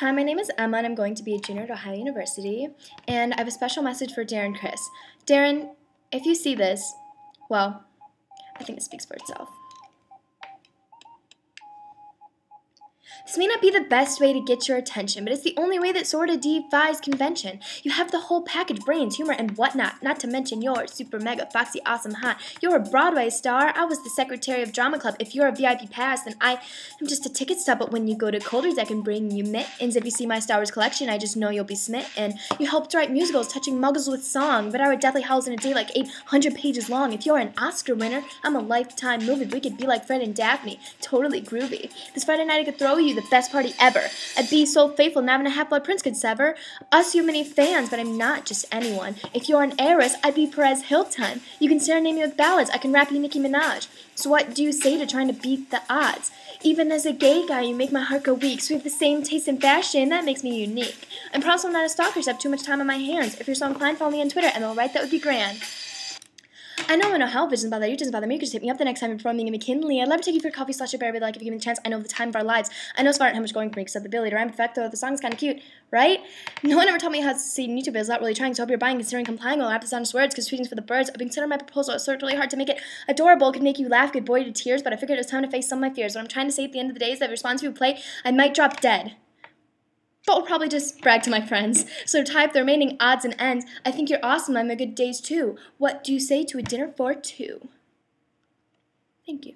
Hi, my name is Emma, and I'm going to be a junior at Ohio University, and I have a special message for Darren Criss. Darren, if you see this, well, I think it speaks for itself. This may not be the best way to get your attention, but it's the only way that sorta defies convention. You have the whole package, brains, humor, and whatnot, not to mention you're super mega foxy awesome hot. You're a Broadway star. I was the secretary of drama club. If you're a VIP pass, then I am just a ticket stub, but when you go to Colders, I can bring you mittens. If you see my Star Wars collection, I just know you'll be smitten. You helped write musicals, touching muggles with song, but I read Deathly Hallows in a day like 800 pages long. If you're an Oscar winner, I'm a Lifetime movie. We could be like Fred and Daphne. Totally groovy. This Friday night I could throw you the best party ever. I'd be so faithful, not even a half-blood prince could sever us. You many fans, but I'm not just anyone. If you're an heiress, I'd be Perez Hilton. You can serenade me with ballads, I can rap you Nicki Minaj. So what do you say to trying to beat the odds? Even as a gay guy, you make my heart go weak. So we have the same taste in fashion, that makes me unique. I'm promise I'm not a stalker, so I have too much time on my hands. If you're so inclined, follow me on Twitter, and I'll write that would be grand. I know I know how visions bother you, doesn't bother me. Just hit me up the next time you're performing in McKinley. I'd love to take you for coffee / a beer. I'd like if you give me the chance. I know the time of our lives. I know it's far how much going for me, except the ability to rhyme perfecto. The song's kind of cute, right? No one ever told me how to see YouTube. It's not really trying, so I hope you're buying, considering complying. I'll wrap this on honest words, because tweeting's for the birds. I've been considering my proposal. It's really hard to make it adorable. It could make you laugh, good boy, to tears, but I figured it was time to face some of my fears. What I'm trying to say at the end of the day is that if you respond to a play, I might drop dead. But we'll probably just brag to my friends. So to tie up the remaining odds and ends, I think you're awesome. I'm a good days too. What do you say to a dinner for two? Thank you.